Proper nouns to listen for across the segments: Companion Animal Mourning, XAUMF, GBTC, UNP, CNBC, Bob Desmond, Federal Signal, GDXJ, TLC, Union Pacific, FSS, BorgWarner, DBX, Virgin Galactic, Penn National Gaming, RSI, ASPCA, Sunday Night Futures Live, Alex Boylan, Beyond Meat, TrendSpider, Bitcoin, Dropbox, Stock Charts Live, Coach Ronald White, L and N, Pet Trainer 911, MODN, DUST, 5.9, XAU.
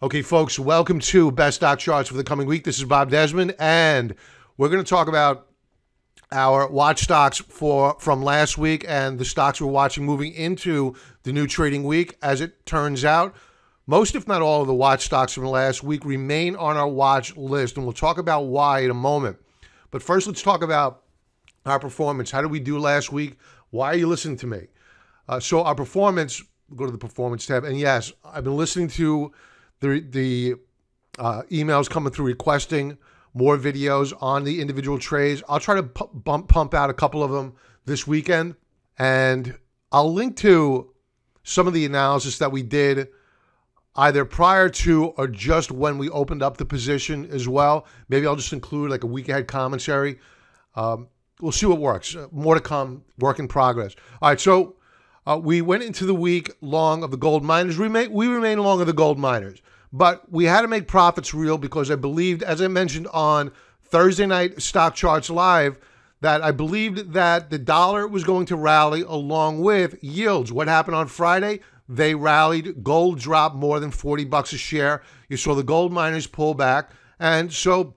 Okay, folks, welcome to Best Stock Charts for the coming week. This is Bob Desmond, and we're going to talk about our watch stocks from last week and the stocks we're watching moving into the new trading week. As it turns out, most, if not all, of the watch stocks from last week remain on our watch list, and we'll talk about why in a moment. But first, let's talk about our performance. How did we do last week? Why are you listening to me? So our performance, go to the performance tab, and yes, I've been listening to the emails coming through requesting more videos on the individual trades. I'll try to pump out a couple of them this weekend, and I'll link to some of the analysis that we did either prior to or just when we opened up the position as well. Maybe I'll just include like a week ahead commentary. We'll see what works. More to come, work in progress. All right, so we went into the week long of the gold miners. We remain long of the gold miners. But we had to make profits real because I believed, as I mentioned on Thursday night Stock Charts Live, that I believed that the dollar was going to rally along with yields. What happened on Friday? They rallied. Gold dropped more than 40 bucks a share. You saw the gold miners pull back. And so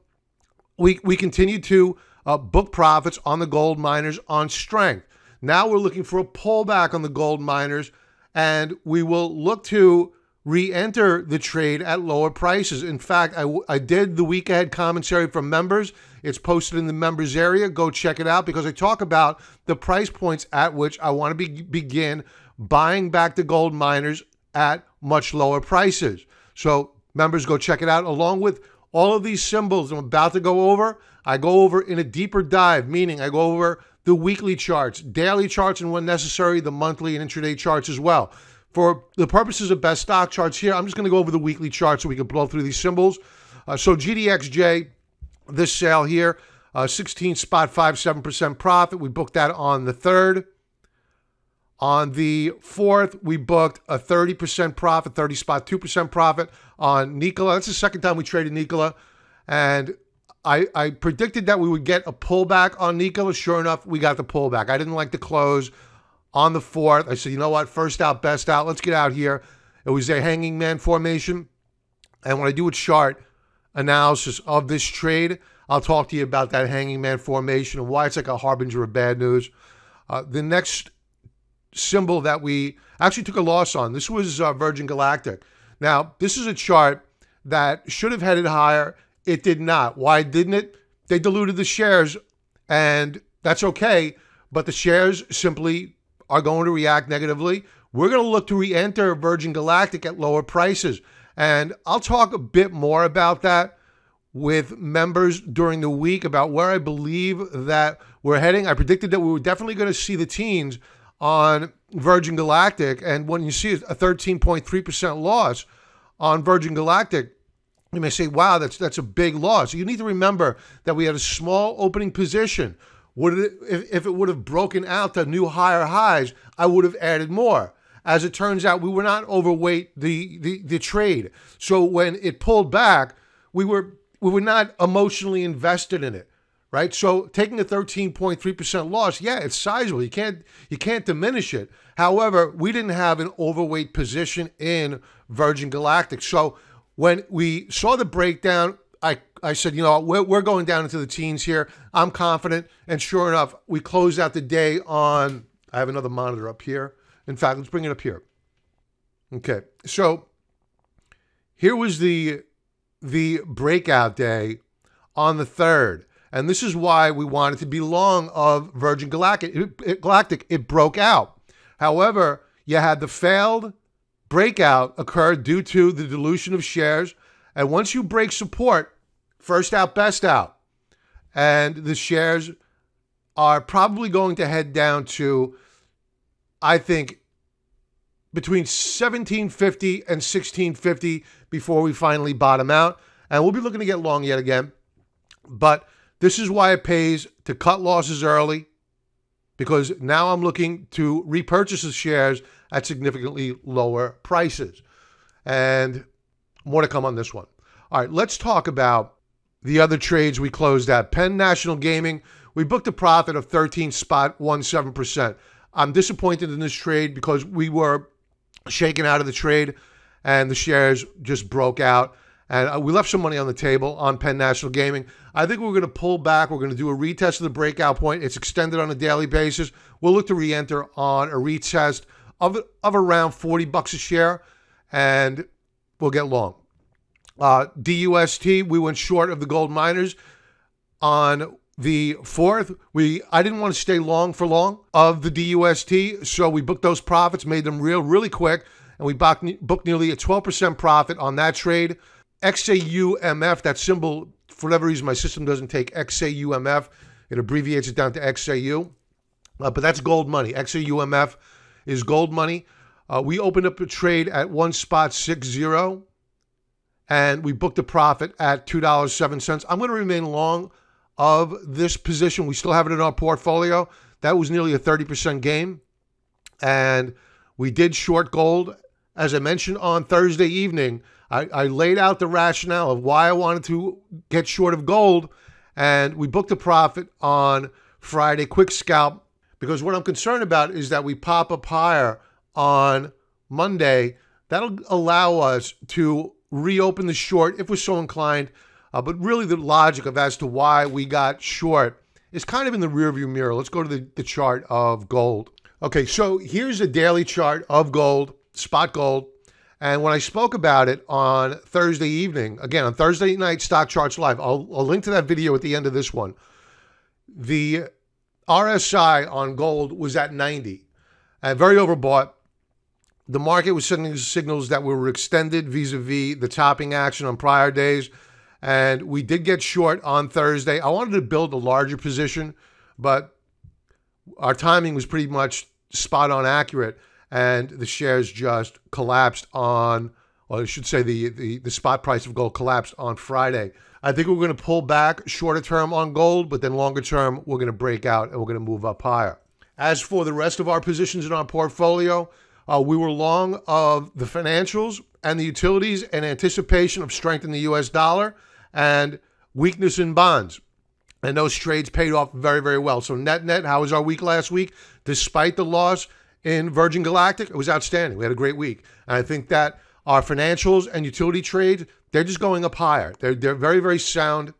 we continued to book profits on the gold miners on strength. Now we're looking for a pullback on the gold miners, and we will look to re-enter the trade at lower prices. In fact, I did the week ahead commentary from members. It's posted in the members area. Go check it out because I talk about the price points at which I want to begin buying back the gold miners at much lower prices. So members, go check it out. Along with all of these symbols I'm about to go over, I go over in a deeper dive, meaning I go over the weekly charts, daily charts, and when necessary, the monthly and intraday charts as well. For the purposes of Best Stock Charts here, I'm just going to go over the weekly chart so we can blow through these symbols. So GDXJ, this sale here, 16.57% profit. We booked that on the 3rd. On the 4th, we booked a 30% profit, 30.2% profit on Nikola. That's the second time we traded Nikola. And I predicted that we would get a pullback on Nikola. Sure enough, we got the pullback. I didn't like the close on the 4th, I said, you know what? First out, best out. Let's get out here. It was a hanging man formation. And when I do a chart analysis of this trade, I'll talk to you about that hanging man formation and why it's like a harbinger of bad news. The next symbol that we actually took a loss on, this was Virgin Galactic. Now, this is a chart that should have headed higher. It did not. Why didn't it? They diluted the shares, and that's okay, but the shares simply are going to react negatively. We're going to look to re-enter Virgin Galactic at lower prices. And I'll talk a bit more about that with members during the week about where I believe that we're heading. I predicted that we were definitely going to see the teens on Virgin Galactic. And when you see a 13.3% loss on Virgin Galactic, you may say, wow, that's a big loss. You need to remember that we had a small opening position. Would it, if it would have broken out to new higher highs, I would have added more. As it turns out, we were not overweight the trade. So when it pulled back, we were not emotionally invested in it, right? So taking a 13.3% loss, yeah, it's sizable. You can't diminish it. However, we didn't have an overweight position in Virgin Galactic. So when we saw the breakdown, I said, you know, we're going down into the teens here. I'm confident. And sure enough, we closed out the day on, I have another monitor up here. In fact, let's bring it up here. Okay. So here was the breakout day on the 3rd. And this is why we wanted to be long of Virgin Galactic. It broke out. However, you had the failed breakout occur due to the dilution of shares. And once you break support, first out, best out. And the shares are probably going to head down to, I think, between 1750 and 1650 before we finally bottom out. And we'll be looking to get long yet again. But this is why it pays to cut losses early, because now I'm looking to repurchase the shares at significantly lower prices. And more to come on this one. All right, let's talk about the other trades we closed at. Penn National Gaming, we booked a profit of 13.17%. I'm disappointed in this trade because we were shaken out of the trade, and the shares just broke out. And we left some money on the table on Penn National Gaming. I think we're going to pull back. We're going to do a retest of the breakout point. It's extended on a daily basis. We'll look to re-enter on a retest of around 40 bucks a share, and we'll get long. DUST, we went short of the gold miners on the 4th. I didn't want to stay long for long of the DUST, so we booked those profits, made them real really quick, and we booked nearly a 12% profit on that trade. XAUMF, that symbol, for whatever reason, my system doesn't take XAUMF. It abbreviates it down to XAU, but that's gold money. XAUMF is gold money. We opened up a trade at 1.60, and we booked a profit at $2.07. I'm going to remain long of this position. We still have it in our portfolio. That was nearly a 30% gain, and we did short gold. As I mentioned on Thursday evening, I laid out the rationale of why I wanted to get short of gold, and we booked a profit on Friday, quick scalp, because what I'm concerned about is that we pop up higher on Monday. That'll allow us to reopen the short if we're so inclined. But really the logic of as to why we got short is kind of in the rearview mirror. Let's go to the chart of gold. Okay, so here's a daily chart of gold, spot gold. And when I spoke about it on Thursday evening, again, on Thursday night, Stock Charts Live, I'll link to that video at the end of this one. The RSI on gold was at 90, very overbought. The market was sending signals that were extended vis-a-vis the topping action on prior days. And we did get short on Thursday. I wanted to build a larger position, but our timing was pretty much spot on accurate. And the shares just collapsed on, or I should say the spot price of gold collapsed on Friday. I think we're going to pull back shorter term on gold, but then longer term, we're going to break out and we're going to move up higher. As for the rest of our positions in our portfolio, we were long of the financials and the utilities in anticipation of strength in the U.S. dollar and weakness in bonds. And those trades paid off very, very well. So net-net, how was our week last week? Despite the loss in Virgin Galactic, it was outstanding. We had a great week. And I think that our financials and utility trades, they're just going up higher. They're very, very sound.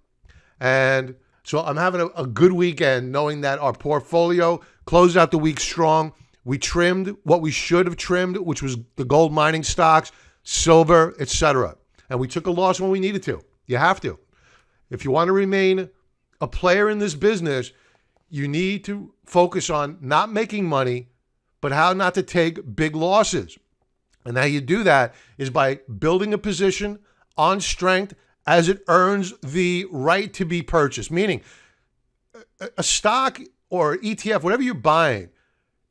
And so I'm having a good weekend knowing that our portfolio closed out the week strong. We trimmed what we should have trimmed, which was the gold mining stocks, silver, etc. And we took a loss when we needed to. You have to. If you want to remain a player in this business, you need to focus on not making money, but how not to take big losses. And how you do that is by building a position on strength as it earns the right to be purchased. Meaning, a stock or ETF, whatever you're buying,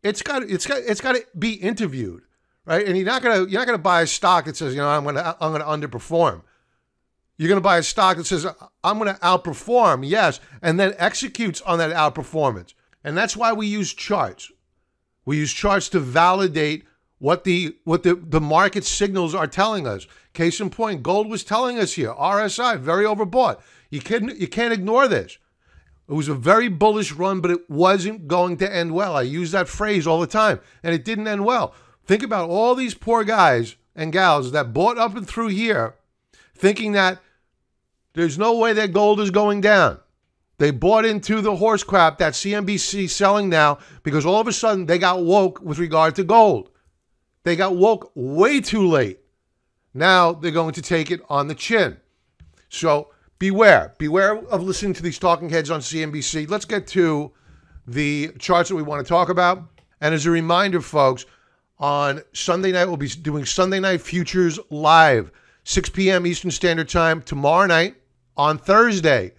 it's got to be interviewed, right? And you're not gonna buy a stock that says, you know, I'm gonna underperform. You're gonna buy a stock that says, I'm gonna outperform, yes, and then executes on that outperformance. And that's why we use charts. We use charts to validate what the market signals are telling us. Case in point, gold was telling us here, RSI, very overbought. You can't ignore this. It was a very bullish run, but it wasn't going to end well. I use that phrase all the time, and it didn't end well. Think about all these poor guys and gals that bought up and through here thinking that there's no way that gold is going down. They bought into the horse crap that CNBC is selling now because all of a sudden they got woke with regard to gold. They got woke way too late. Now they're going to take it on the chin. So beware. Beware of listening to these talking heads on CNBC. Let's get to the charts that we want to talk about. And as a reminder, folks, on Sunday night, we'll be doing Sunday Night Futures Live, 6 p.m. Eastern Standard Time tomorrow night. On Thursday,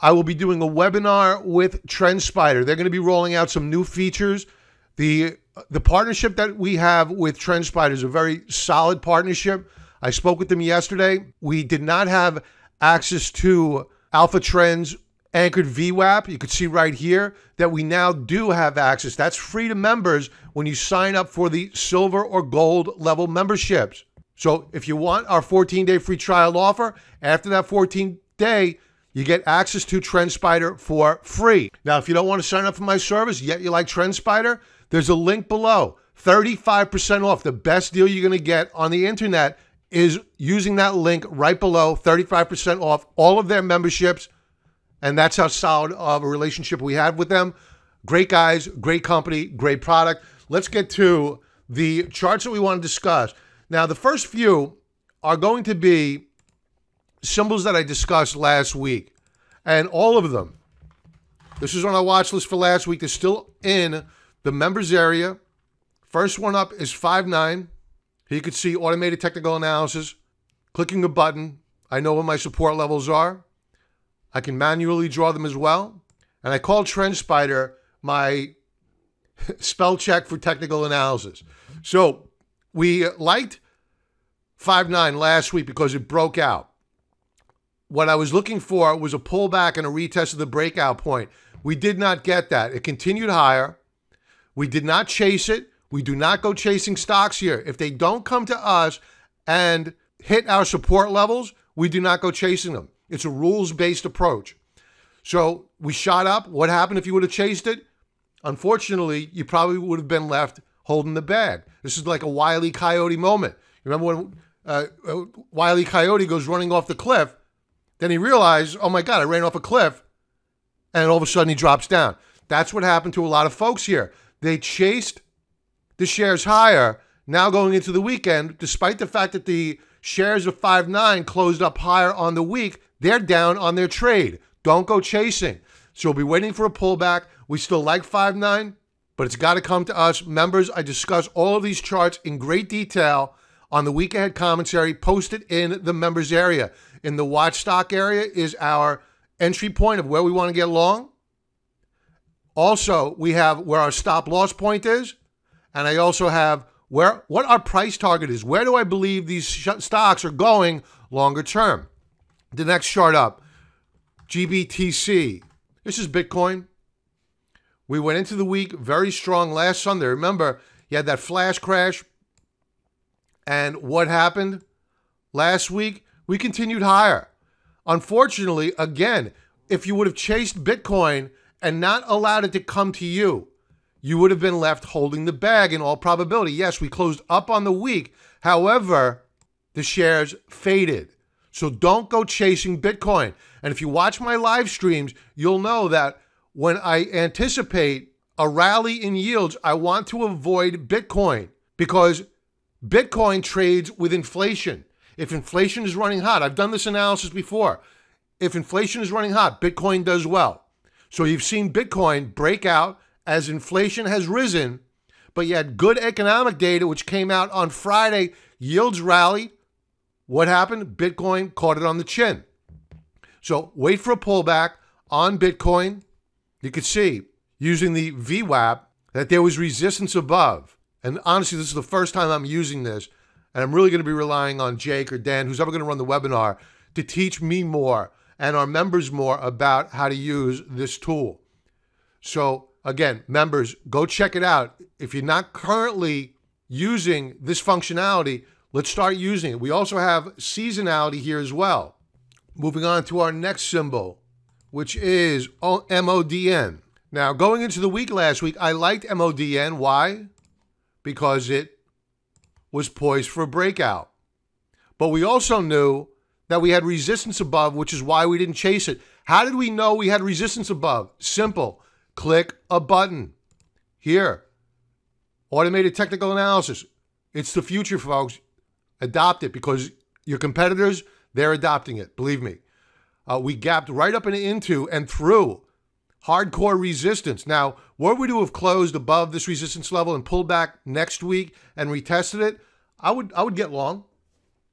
I will be doing a webinar with TrendSpider. They're going to be rolling out some new features. The partnership that we have with TrendSpider is a very solid partnership. I spoke with them yesterday. We did not have access to Alpha Trends Anchored VWAP. You can see right here that we now do have access. That's free to members when you sign up for the silver or gold level memberships. So if you want our 14-day free trial offer, after that 14-day, you get access to TrendSpider for free. Now, if you don't want to sign up for my service, yet you like TrendSpider, there's a link below. 35% off, the best deal you're going to get on the internet is using that link right below, 35% off all of their memberships. And that's how solid of a relationship we have with them. Great guys, great company, great product. Let's get to the charts that we want to discuss. Now, the first few are going to be symbols that I discussed last week. And all of them, this is on our watch list for last week. They're still in the members area. First one up is 5.9. Here you can see automated technical analysis. Clicking a button, I know what my support levels are. I can manually draw them as well. And I call TrendSpider my spell check for technical analysis. So we liked 5.9 last week because it broke out. What I was looking for was a pullback and a retest of the breakout point. We did not get that. It continued higher. We did not chase it. We do not go chasing stocks here. If they don't come to us and hit our support levels, we do not go chasing them. It's a rules-based approach. So we shot up. What happened if you would have chased it? Unfortunately, you probably would have been left holding the bag. This is like a Wile E. Coyote moment. Remember when Wile E. Coyote goes running off the cliff? Then he realized, oh my God, I ran off a cliff. And all of a sudden he drops down. That's what happened to a lot of folks here. They chased the shares higher. Now going into the weekend, despite the fact that the shares of 5.9 closed up higher on the week, they're down on their trade. Don't go chasing. So we'll be waiting for a pullback. We still like 5.9, but it's got to come to us. Members, I discuss all of these charts in great detail on the week ahead commentary posted in the members area. In the watch stock area is our entry point of where we want to get long. Also, we have where our stop loss point is. And I also have where what our price target is. Where do I believe these stocks are going longer term? The next chart up, GBTC. This is Bitcoin. We went into the week very strong last Sunday. Remember, you had that flash crash. And what happened last week? We continued higher. Unfortunately, again, if you would have chased Bitcoin and not allowed it to come to you, you would have been left holding the bag in all probability. Yes, we closed up on the week. However, the shares faded. So don't go chasing Bitcoin. And if you watch my live streams, you'll know that when I anticipate a rally in yields, I want to avoid Bitcoin because Bitcoin trades with inflation. If inflation is running hot, I've done this analysis before. If inflation is running hot, Bitcoin does well. So you've seen Bitcoin break out as inflation has risen, but you had good economic data, which came out on Friday. Yields rallied. What happened? Bitcoin caught it on the chin. So wait for a pullback on Bitcoin. You could see using the VWAP that there was resistance above. And honestly, this is the first time I'm using this. And I'm really going to be relying on Jake or Dan, who's ever going to run the webinar, to teach me more and our members more about how to use this tool. So again, members, go check it out. If you're not currently using this functionality, let's start using it. We also have seasonality here as well. Moving on to our next symbol, which is MODN. Now, going into the week last week, I liked MODN. Why? Because it was poised for a breakout. But we also knew that we had resistance above, which is why we didn't chase it. How did we know we had resistance above? Simple. Click a button. Here. Automated technical analysis. It's the future, folks. Adopt it because your competitors, they're adopting it. Believe me. We gapped right up and into and through hardcore resistance. Now, were we to have closed above this resistance level and pulled back next week and retested it, I would get long,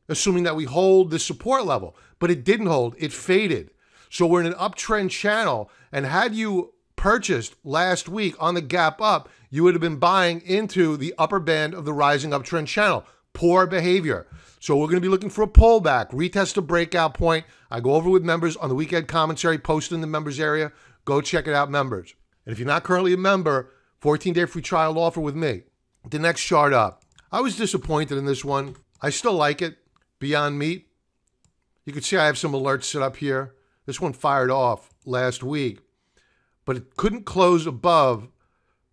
assuming that we hold this support level. But it didn't hold. It faded. So we're in an uptrend channel. And had you purchased last week on the gap up, you would have been buying into the upper band of the rising uptrend channel. Poor behavior. So we're going to be looking for a pullback, retest a breakout point. I go over with members on the weekend commentary posted in the members area. Go check it out, members. And if you're not currently a member, 14-day free trial offer with me. The next chart up. I was disappointed in this one. I still like it. Beyond Meat. You can see I have some alerts set up here. This one fired off last week. But it couldn't close above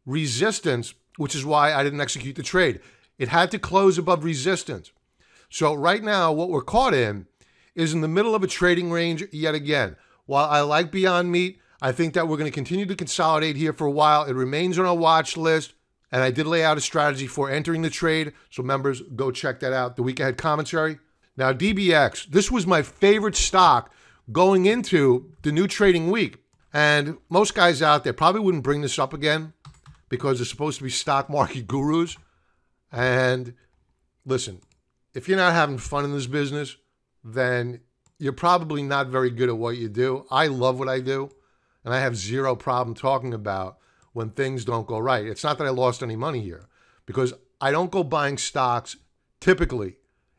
resistance, which is why I didn't execute the trade. It had to close above resistance. So right now, what we're caught in is in the middle of a trading range yet again. While I like Beyond Meat, I think that we're going to continue to consolidate here for a while. It remains on our watch list, and I did lay out a strategy for entering the trade. So members, go check that out, the week ahead commentary. Now, DBX, this was my favorite stock going into the new trading week. And most guys out there probably wouldn't bring this up again because they're supposed to be stock market gurus. And listen, if you're not having fun in this business, then you're probably not very good at what you do. I love what I do, and I have zero problem talking about when things don't go right. It's not that I lost any money here, because I don't go buying stocks typically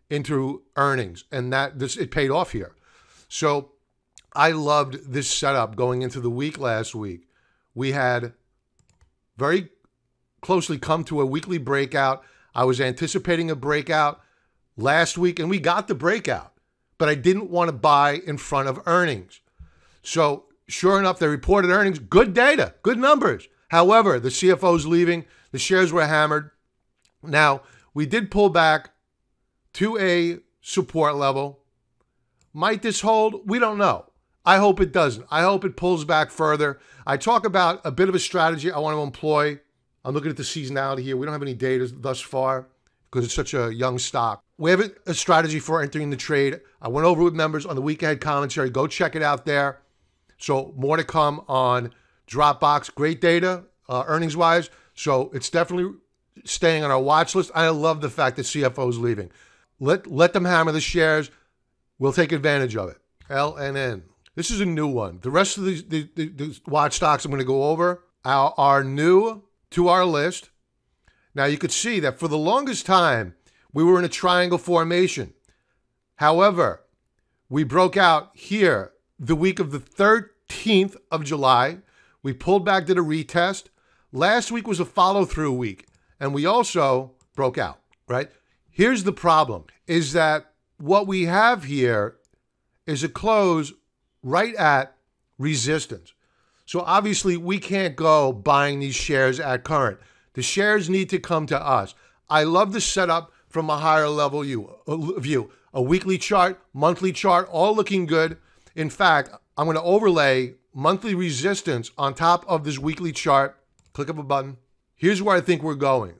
into earnings, and it paid off here. So I loved this setup going into the week last week. We had very closely come to a weekly breakout. I was anticipating a breakout last week, and we got the breakout, but I didn't want to buy in front of earnings. So sure enough, they reported earnings, good data, good numbers. However, the CFO's leaving, the shares were hammered. Now, we did pull back to a support level. Might this hold? We don't know. I hope it doesn't. I hope it pulls back further. I talk about a bit of a strategy I want to employ. I'm looking at the seasonality here. We don't have any data thus far because it's such a young stock. We have a strategy for entering the trade. I went over with members on the week ahead commentary. Go check it out there. So more to come on Dropbox. Great data, earnings-wise. So it's definitely staying on our watch list. I love the fact that CFO is leaving. Let them hammer the shares. We'll take advantage of it. LNN. This is a new one. The rest of the watch stocks I'm going to go over are new to our list. Now, you could see that for the longest time, we were in a triangle formation. However, we broke out here the week of the 13th of July. We pulled back, did a retest. Last week was a follow-through week, and we also broke out, right? Here's the problem, is that what we have here is a close right at resistance. So obviously we can't go buying these shares at current. The shares need to come to us. I love the setup from a higher level view. A weekly chart, monthly chart, all looking good. In fact, I'm going to overlay monthly resistance on top of this weekly chart. Click up a button. Here's where I think we're going.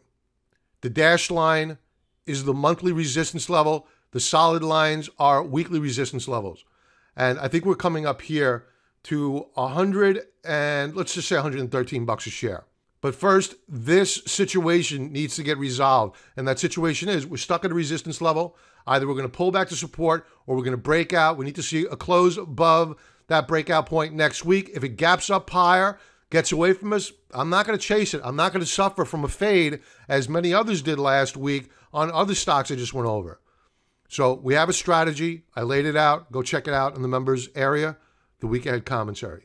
The dashed line is the monthly resistance level. The solid lines are weekly resistance levels. And I think we're coming up here to 100 and let's just say 113 bucks a share. But first, this situation needs to get resolved. And that situation is we're stuck at a resistance level. Either we're going to pull back to support or we're going to break out. We need to see a close above that breakout point next week. If it gaps up higher, gets away from us, I'm not going to chase it. I'm not going to suffer from a fade as many others did last week on other stocks I just went over. So we have a strategy. I laid it out. Go check it out in the members area, the week ahead commentary.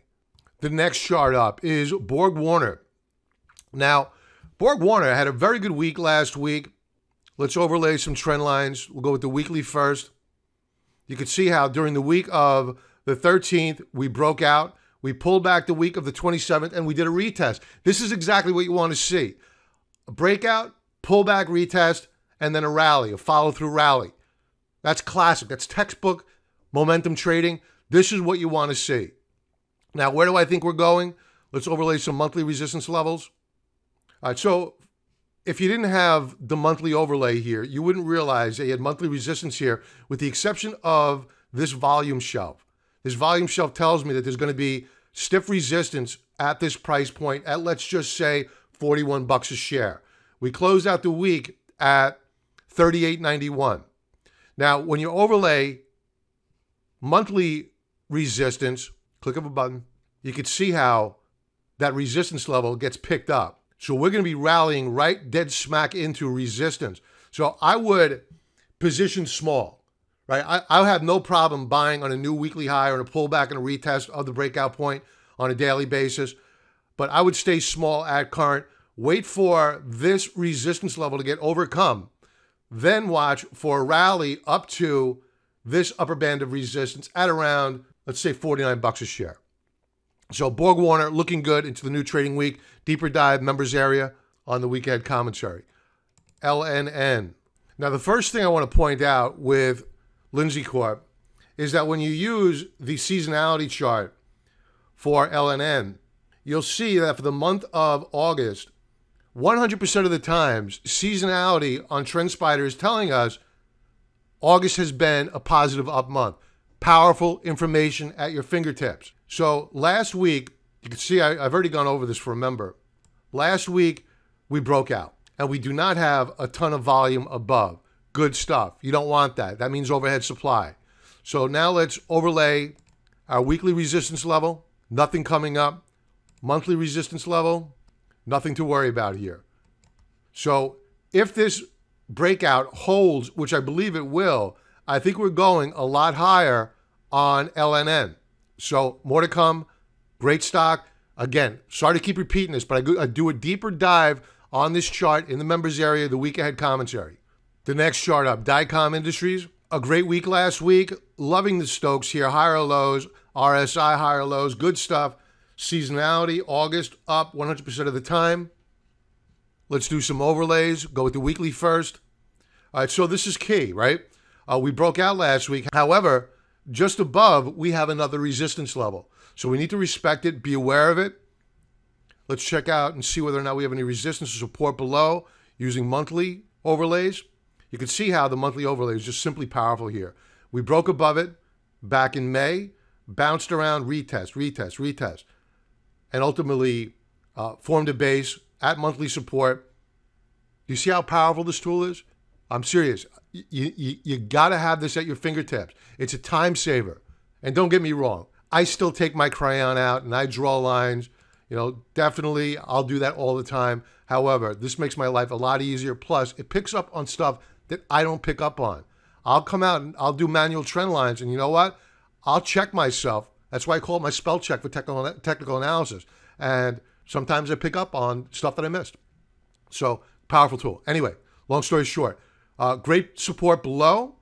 The next chart up is BorgWarner. Now, BorgWarner had a very good week last week. Let's overlay some trend lines. We'll go with the weekly first. You can see how during the week of the 13th, we broke out. We pulled back the week of the 27th, and we did a retest. This is exactly what you want to see. A breakout, pullback, retest, and then a rally, a follow-through rally. That's classic. That's textbook momentum trading. This is what you want to see. Now, where do I think we're going? Let's overlay some monthly resistance levels. All right, so if you didn't have the monthly overlay here, you wouldn't realize that you had monthly resistance here with the exception of this volume shelf. This volume shelf tells me that there's going to be stiff resistance at this price point at, let's just say, 41 bucks a share. We closed out the week at 38.91. Now, when you overlay monthly resistance, click up a button, you can see how that resistance level gets picked up. So we're going to be rallying right dead smack into resistance. So I would position small, right? I have no problem buying on a new weekly high or a pullback and a retest of the breakout point on a daily basis, but I would stay small at current, wait for this resistance level to get overcome, then watch for a rally up to this upper band of resistance at around, let's say, 49 bucks a share. So BorgWarner looking good into the new trading week. Deeper dive members area on the weekend commentary. LNN. Now, the first thing I want to point out with Lindsay Corp is that when you use the seasonality chart for LNN, you'll see that for the month of August, 100% of the times, seasonality on TrendSpider is telling us August has been a positive up month. Powerful information at your fingertips. So last week, you can see I've already gone over this for a member. Last week, we broke out, and we do not have a ton of volume above. Good stuff. You don't want that. That means overhead supply. So now let's overlay our weekly resistance level. Nothing coming up. Monthly resistance level. Nothing to worry about here. So if this breakout holds, which I believe it will, I think we're going a lot higher on LNN. So more to come. Great stock. Again, sorry to keep repeating this, but I do a deeper dive on this chart in the members area, the week ahead commentary. The next chart up, Dycom Industries. A great week last week. Loving the Stokes here. Higher lows, RSI higher lows. Good stuff. Seasonality, August up 100% of the time. Let's do some overlays. Go with the weekly first. All right, so this is key, right? We broke out last week. However, just above, we have another resistance level. So we need to respect it, be aware of it. Let's check out and see whether or not we have any resistance or support below using monthly overlays. You can see how the monthly overlay is just simply powerful here. We broke above it back in May, bounced around, retest, retest, retest, and ultimately formed a base at monthly support. You see how powerful this tool is? I'm serious. You got to have this at your fingertips. It's a time saver. And don't get me wrong. I still take my crayon out and I draw lines. You know, definitely I'll do that all the time. However, this makes my life a lot easier. Plus, it picks up on stuff that I don't pick up on. I'll come out and I'll do manual trend lines. And you know what? I'll check myself. That's why I call it my spell check for technical analysis. And sometimes I pick up on stuff that I missed. So, powerful tool. Anyway, long story short. Great support below,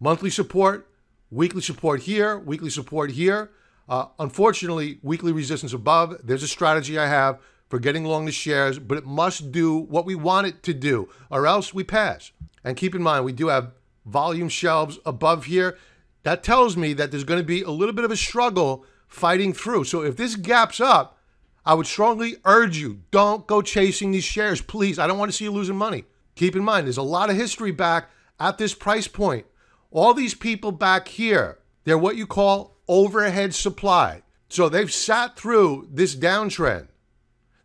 monthly support, weekly support here, weekly support here. Unfortunately, weekly resistance above. There's a strategy I have for getting long the shares, but it must do what we want it to do, or else we pass. And keep in mind, we do have volume shelves above here. That tells me that there's going to be a little bit of a struggle fighting through. So if this gaps up, I would strongly urge you, don't go chasing these shares, please. I don't want to see you losing money. Keep in mind, there's a lot of history back at this price point. All these people back here, they're what you call overhead supply. So they've sat through this downtrend.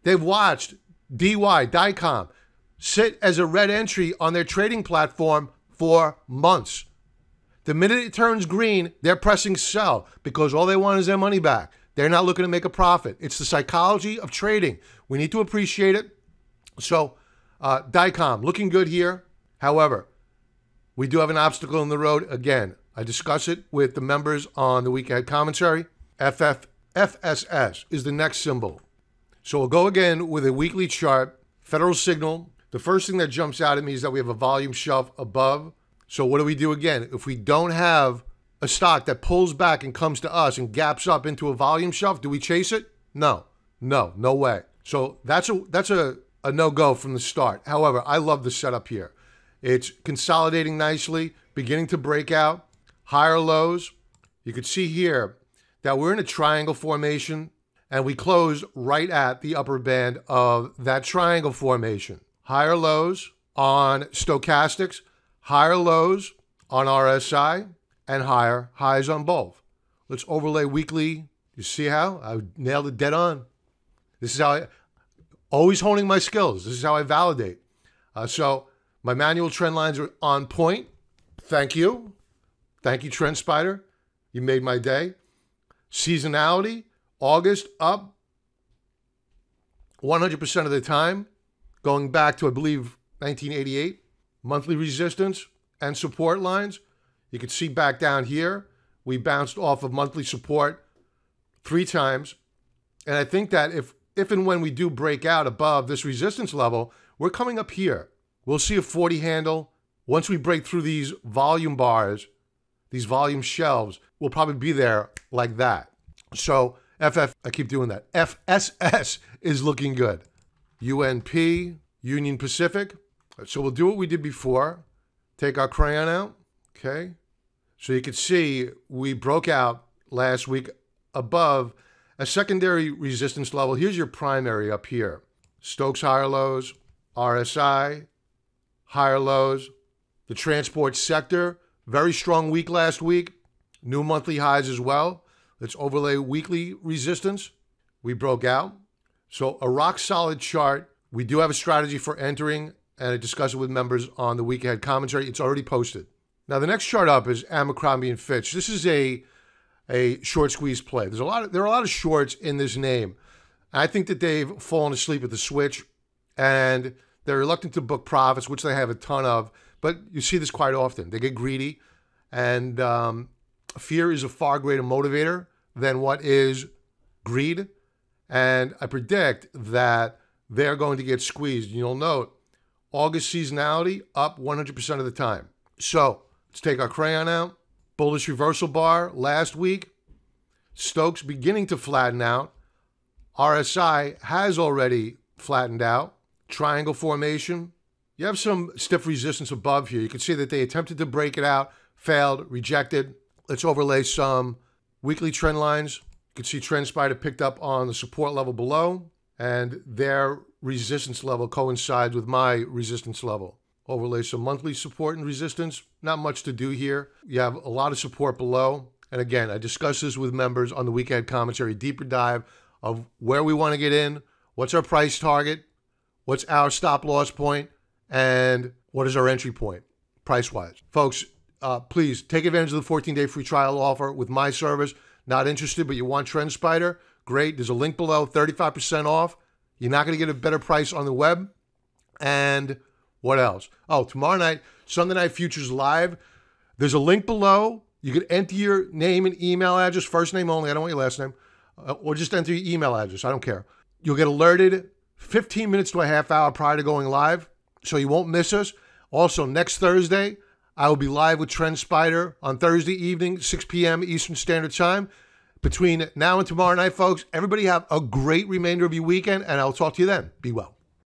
They've watched Dycom sit as a red entry on their trading platform for months. The minute it turns green, they're pressing sell because all they want is their money back. They're not looking to make a profit. It's the psychology of trading. We need to appreciate it. So, Dycom, looking good here. However, we do have an obstacle in the road. Again, I discuss it with the members on the week ahead commentary. FSS is the next symbol. So we'll go again with a weekly chart, Federal Signal. The first thing that jumps out at me is that we have a volume shelf above. So what do we do again? If we don't have a stock that pulls back and comes to us and gaps up into a volume shelf, do we chase it? No way. So that's a no-go from the start. However, I love the setup here. It's consolidating nicely, beginning to break out, higher lows. You could see here that we're in a triangle formation, and we closed right at the upper band of that triangle formation. Higher lows on stochastics, higher lows on RSI, and higher highs on both. Let's overlay weekly. You see how? I nailed it dead on. This is how I... Always honing my skills. This is how I validate. So my manual trend lines are on point. Thank you. Thank you, TrendSpider. You made my day. Seasonality, August up 100% of the time, going back to, I believe, 1988. Monthly resistance and support lines. You can see back down here, we bounced off of monthly support 3 times. And I think that if and when we do break out above this resistance level, we're coming up here. We'll see a 40 handle. Once we break through these volume bars, these volume shelves, we'll probably be there like that. So FSS is looking good. UNP, Union Pacific. So we'll do what we did before. Take our crayon out. Okay. So you can see we broke out last week above a secondary resistance level. Here's your primary up here. Stokes higher lows, RSI, higher lows. The transport sector, very strong week last week. New monthly highs as well. Let's overlay weekly resistance. We broke out. So a rock solid chart. We do have a strategy for entering, and I discussed it with members on the week ahead commentary. It's already posted. Now the next chart up is Abercrombie & Fitch. This is a short squeeze play. There are a lot of shorts in this name. I think that they've fallen asleep at the switch, and they're reluctant to book profits, which they have a ton of. But you see this quite often. They get greedy, and fear is a far greater motivator than what is greed. And I predict that they're going to get squeezed. You'll note August seasonality up 100% of the time. So let's take our crayon out. Bullish reversal bar last week. Stokes beginning to flatten out. RSI has already flattened out. Triangle formation. You have some stiff resistance above here. You can see that they attempted to break it out, failed, rejected. Let's overlay some weekly trend lines. You can see TrendSpider picked up on the support level below, and their resistance level coincides with my resistance level. Overlay some monthly support and resistance. Not much to do here. You have a lot of support below. And again, I discussed this with members on the weekend commentary, deeper dive of where we want to get in, what's our price target, what's our stop loss point, and what is our entry point price-wise. Folks, please take advantage of the 14-day free trial offer with my service. Not interested, but you want TrendSpider? Great. There's a link below, 35% off. You're not going to get a better price on the web. And what else? Oh, tomorrow night, Sunday Night Futures Live. There's a link below. You can enter your name and email address, first name only. I don't want your last name. Or just enter your email address. I don't care. You'll get alerted 15 minutes to a half hour prior to going live, so you won't miss us. Also, next Thursday, I will be live with TrendSpider on Thursday evening, 6 p.m. Eastern Standard Time. Between now and tomorrow night, folks, everybody have a great remainder of your weekend, and I'll talk to you then. Be well.